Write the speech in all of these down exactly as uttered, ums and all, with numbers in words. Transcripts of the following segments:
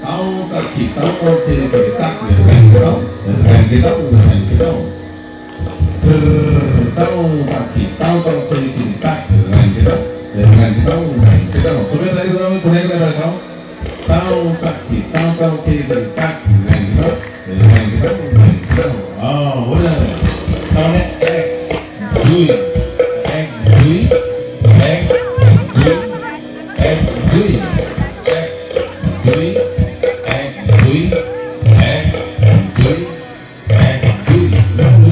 tahu tak kita kode kita dengan kita dengan kita dengan kita bertahu tak kita kode kita dengan kita dengan kita dengan kita. Sudah dari kita punya lepas tahu tahu tak kita kode kita dengan kita dengan kita dengan kita. Oh, boleh. Tahu ni? Dua.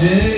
Yeah.